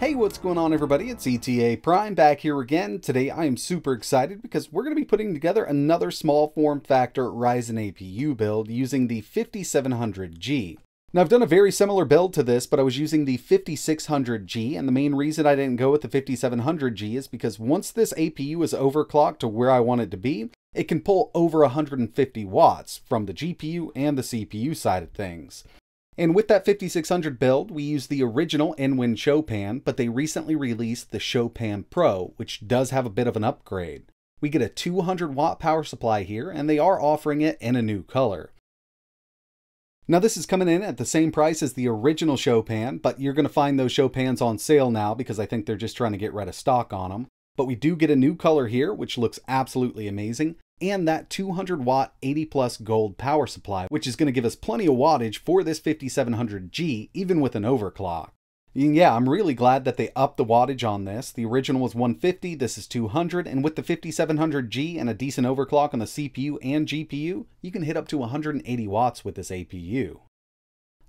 Hey, what's going on everybody? It's ETA Prime back here again. Today I am super excited because we're going to be putting together another small form factor Ryzen APU build using the 5700G. Now I've done a very similar build to this, but I was using the 5600G, and the main reason I didn't go with the 5700G is because once this APU is overclocked to where I want it to be, it can pull over 150 watts from the GPU and the CPU side of things. And with that 5600 build, we used the original InWin Chopin, but they recently released the Chopin Pro, which does have a bit of an upgrade. We get a 200 watt power supply here, and they are offering it in a new color. Now this is coming in at the same price as the original Chopin, but you're going to find those Chopins on sale now because I think they're just trying to get rid of stock on them. But we do get a new color here, which looks absolutely amazing, and that 200 watt 80 plus gold power supply, which is going to give us plenty of wattage for this 5700G, even with an overclock. And yeah, I'm really glad that they upped the wattage on this. The original was 150, this is 200, and with the 5700G and a decent overclock on the CPU and GPU, you can hit up to 180 watts with this APU.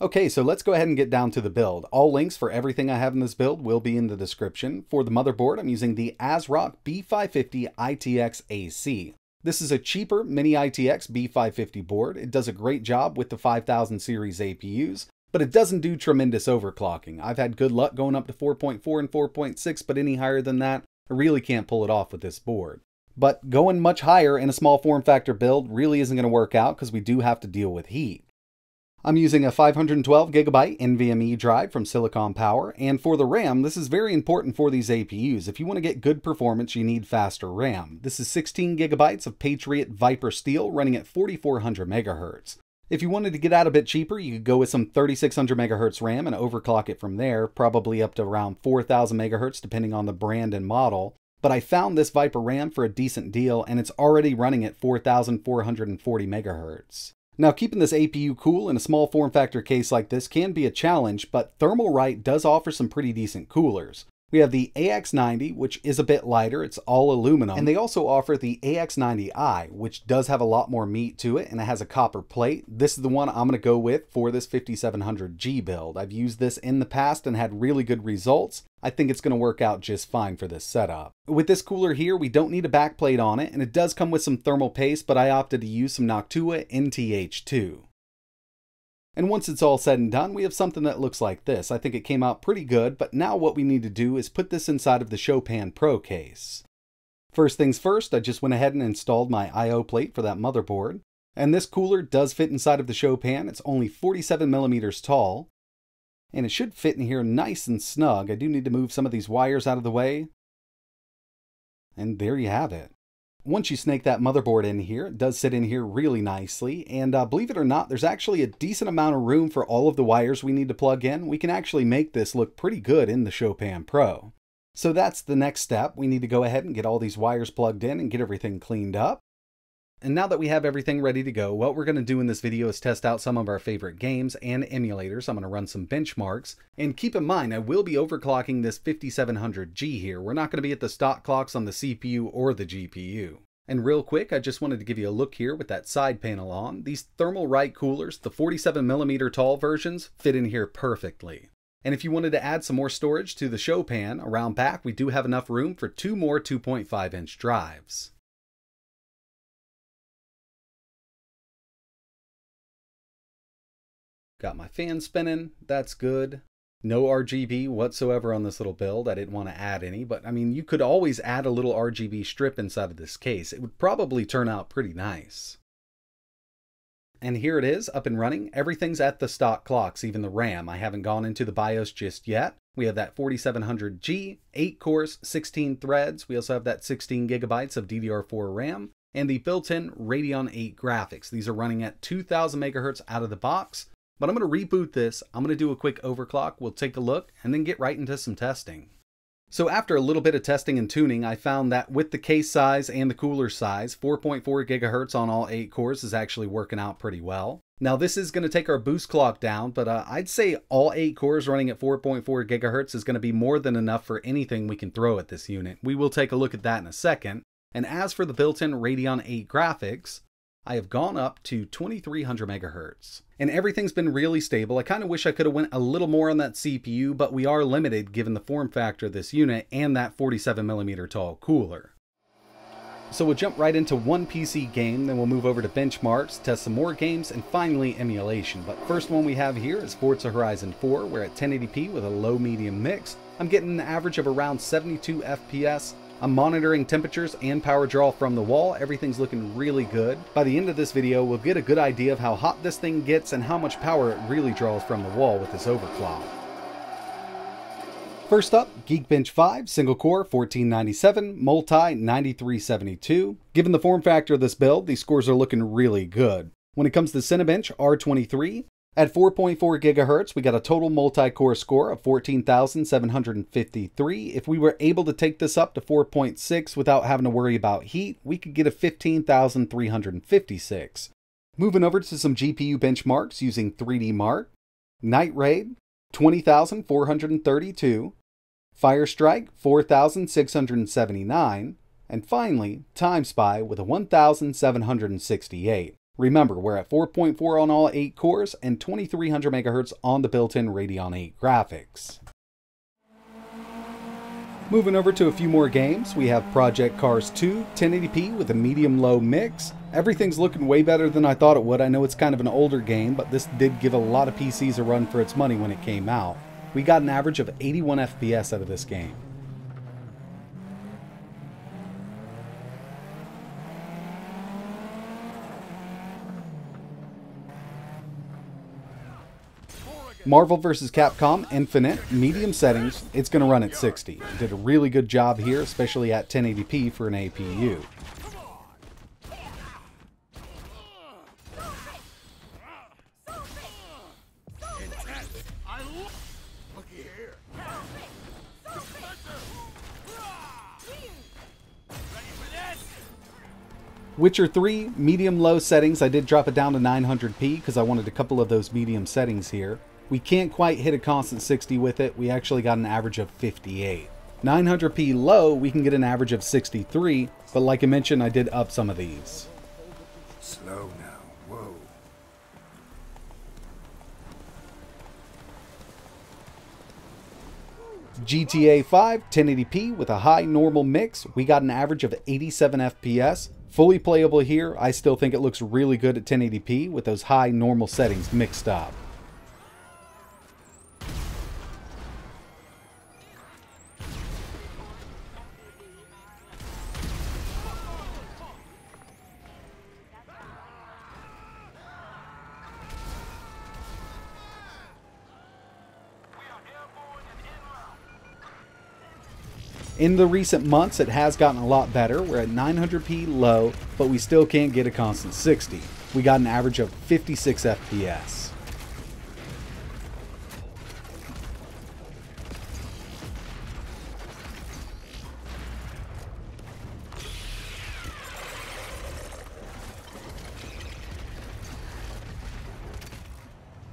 Okay, so let's go ahead and get down to the build. All links for everything I have in this build will be in the description. For the motherboard, I'm using the ASRock B550-ITX-AC. This is a cheaper mini ITX B550 board. It does a great job with the 5000 series APUs, but it doesn't do tremendous overclocking. I've had good luck going up to 4.4 and 4.6, but any higher than that, I really can't pull it off with this board. But going much higher in a small form factor build really isn't going to work out because we do have to deal with heat. I'm using a 512GB NVMe drive from Silicon Power, and for the RAM, this is very important for these APUs. If you want to get good performance, you need faster RAM. This is 16GB of Patriot Viper Steel running at 4400MHz. If you wanted to get out a bit cheaper, you could go with some 3600MHz RAM and overclock it from there, probably up to around 4000MHz depending on the brand and model. But I found this Viper RAM for a decent deal, and it's already running at 4440MHz. Now, keeping this APU cool in a small form factor case like this can be a challenge, but Thermalright does offer some pretty decent coolers. We have the AX90, which is a bit lighter, it's all aluminum, and they also offer the AX90i, which does have a lot more meat to it, and it has a copper plate. This is the one I'm going to go with for this 5700G build. I've used this in the past and had really good results. I think it's going to work out just fine for this setup. With this cooler here, we don't need a backplate on it, and it does come with some thermal paste, but I opted to use some Noctua NT-H2. And once it's all said and done, we have something that looks like this. I think it came out pretty good, but now what we need to do is put this inside of the Chopin Pro case. First things first, I just went ahead and installed my I/O plate for that motherboard. And this cooler does fit inside of the Chopin. It's only 47mm tall. And it should fit in here nice and snug. I do need to move some of these wires out of the way. And there you have it. Once you snake that motherboard in here, it does sit in here really nicely. And believe it or not, there's actually a decent amount of room for all of the wires we need to plug in. We can actually make this look pretty good in the Chopin Pro. So that's the next step. We need to go ahead and get all these wires plugged in and get everything cleaned up. And now that we have everything ready to go, what we're going to do in this video is test out some of our favorite games and emulators. I'm going to run some benchmarks. And keep in mind, I will be overclocking this 5700G here. We're not going to be at the stock clocks on the CPU or the GPU. And real quick, I just wanted to give you a look here with that side panel on. These Thermalright coolers, the 47mm tall versions, fit in here perfectly. And if you wanted to add some more storage to the Chopin, around back we do have enough room for two more 2.5-inch drives. Got my fan spinning, that's good. No RGB whatsoever on this little build. I didn't want to add any, but I mean, you could always add a little RGB strip inside of this case. It would probably turn out pretty nice. And here it is, up and running. Everything's at the stock clocks, even the RAM. I haven't gone into the BIOS just yet. We have that 4700G, 8 cores, 16 threads. We also have that 16GB of DDR4 RAM and the built-in Radeon 8 graphics. These are running at 2000MHz out of the box. But I'm going to reboot this, I'm going to do a quick overclock, we'll take a look, and then get right into some testing. So after a little bit of testing and tuning, I found that with the case size and the cooler size, 4.4GHz on all 8 cores is actually working out pretty well. Now this is going to take our boost clock down, but I'd say all 8 cores running at 4.4GHz is going to be more than enough for anything we can throw at this unit. We will take a look at that in a second. And as for the built-in Radeon 8 graphics, I have gone up to 2300 megahertz. And everything's been really stable. I kind of wish I could have went a little more on that CPU, but we are limited given the form factor of this unit and that 47mm tall cooler. So we'll jump right into one PC game, then we'll move over to benchmarks, test some more games, and finally emulation. But first one we have here is Forza Horizon 4. We're at 1080p with a low-medium mix. I'm getting an average of around 72 FPS. I'm monitoring temperatures and power draw from the wall. Everything's looking really good. By the end of this video, we'll get a good idea of how hot this thing gets and how much power it really draws from the wall with this overclock. First up, Geekbench 5, single core 1497, multi 9372. Given the form factor of this build, these scores are looking really good. When it comes to Cinebench R23, at 4.4 gigahertz, we got a total multi-core score of 14,753. If we were able to take this up to 4.6 without having to worry about heat, we could get a 15,356. Moving over to some GPU benchmarks using 3DMark, Night Raid, 20,432, Firestrike 4,679, and finally Time Spy with a 1,768. Remember, we're at 4.4 on all 8 cores and 2300 MHz on the built-in Radeon 8 graphics. Moving over to a few more games, we have Project Cars 2, 1080p with a medium-low mix. Everything's looking way better than I thought it would. I know it's kind of an older game, but this did give a lot of PCs a run for its money when it came out. We got an average of 81 FPS out of this game. Marvel vs. Capcom Infinite, medium settings, it's going to run at 60. Did a really good job here, especially at 1080p for an APU. Witcher 3, medium-low settings. I did drop it down to 900p because I wanted a couple of those medium settings here. We can't quite hit a constant 60 with it. We actually got an average of 58. 900p low, we can get an average of 63, but like I mentioned, I did up some of these. Slow now, whoa. GTA 5, 1080p with a high normal mix. We got an average of 87 FPS. Fully playable here. I still think it looks really good at 1080p with those high normal settings mixed up. In the recent months, it has gotten a lot better. We're at 900p low, but we still can't get a constant 60. We got an average of 56 FPS.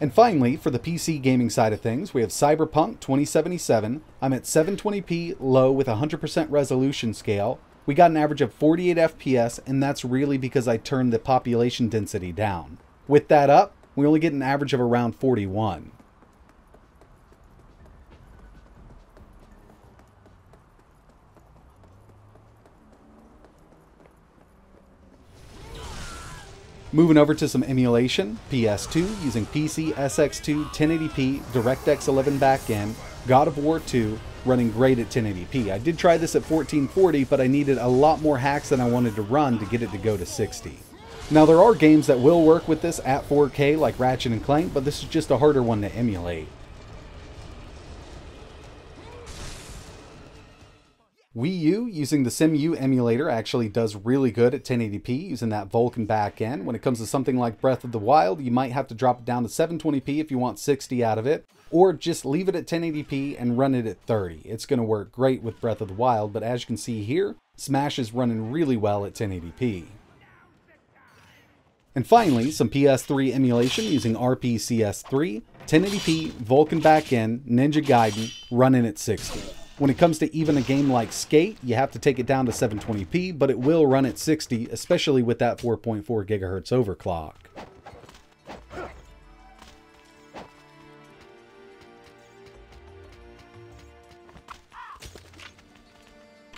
And finally, for the PC gaming side of things, we have Cyberpunk 2077. I'm at 720p low with 100% resolution scale. We got an average of 48 FPS, and that's really because I turned the population density down. With that up, we only get an average of around 41. Moving over to some emulation, PS2 using PCSX2 1080p, DirectX 11 backend, God of War 2 running great at 1080p. I did try this at 1440, but I needed a lot more hacks than I wanted to run to get it to go to 60. Now there are games that will work with this at 4K like Ratchet & Clank, but this is just a harder one to emulate. Wii U using the Cemu emulator actually does really good at 1080p using that Vulkan backend. When it comes to something like Breath of the Wild, you might have to drop it down to 720p if you want 60 out of it, or just leave it at 1080p and run it at 30. It's going to work great with Breath of the Wild, but as you can see here, Smash is running really well at 1080p. And finally, some PS3 emulation using RPCS3, 1080p, Vulkan backend, Ninja Gaiden, running at 60. When it comes to even a game like Skate, you have to take it down to 720p, but it will run at 60, especially with that 4.4 gigahertz overclock.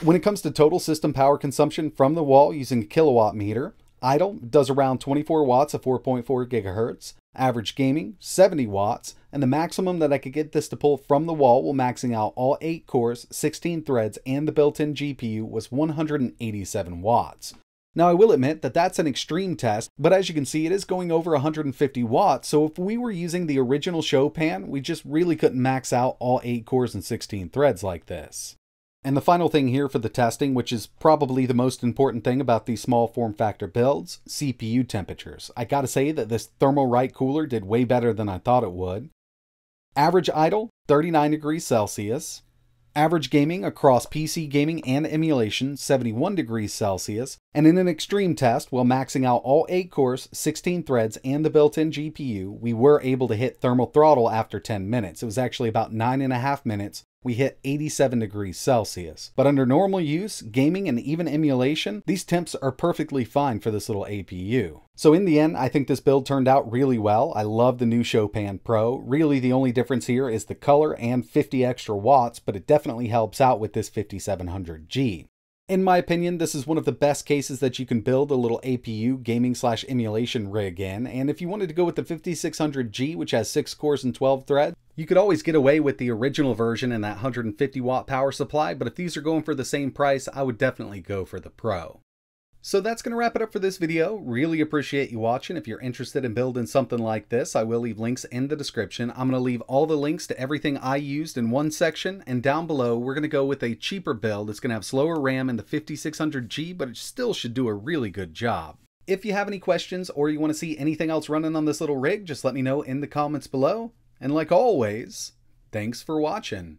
When it comes to total system power consumption from the wall using a kilowatt meter, idle does around 24 watts at 4.4 gigahertz, average gaming 70 watts, and the maximum that I could get this to pull from the wall while maxing out all 8 cores, 16 threads, and the built-in GPU was 187 watts. Now I will admit that that's an extreme test, but as you can see it is going over 150 watts, so if we were using the original Chopin, we just really couldn't max out all 8 cores and 16 threads like this. And the final thing here for the testing, which is probably the most important thing about these small form factor builds, CPU temperatures. I gotta say that this Thermalright cooler did way better than I thought it would. Average idle, 39 degrees Celsius. Average gaming across PC gaming and emulation, 71 degrees Celsius. And in an extreme test, while maxing out all 8 cores, 16 threads, and the built-in GPU, we were able to hit thermal throttle after 10 minutes. It was actually about 9.5 minutes. We hit 87 degrees Celsius. But under normal use, gaming, and even emulation, these temps are perfectly fine for this little APU. So in the end, I think this build turned out really well. I love the new Chopin Pro. Really, the only difference here is the color and 50 extra watts, but it definitely helps out with this 5700G. In my opinion, this is one of the best cases that you can build a little APU gaming/emulation rig in, and if you wanted to go with the 5600G, which has 6 cores and 12 threads, you could always get away with the original version and that 150 watt power supply, but if these are going for the same price, I would definitely go for the Pro. So that's going to wrap it up for this video. Really appreciate you watching. If you're interested in building something like this, I will leave links in the description. I'm going to leave all the links to everything I used in one section, and down below we're going to go with a cheaper build. It's going to have slower RAM and the 5600G, but it still should do a really good job. If you have any questions or you want to see anything else running on this little rig, just let me know in the comments below. And like always, thanks for watching.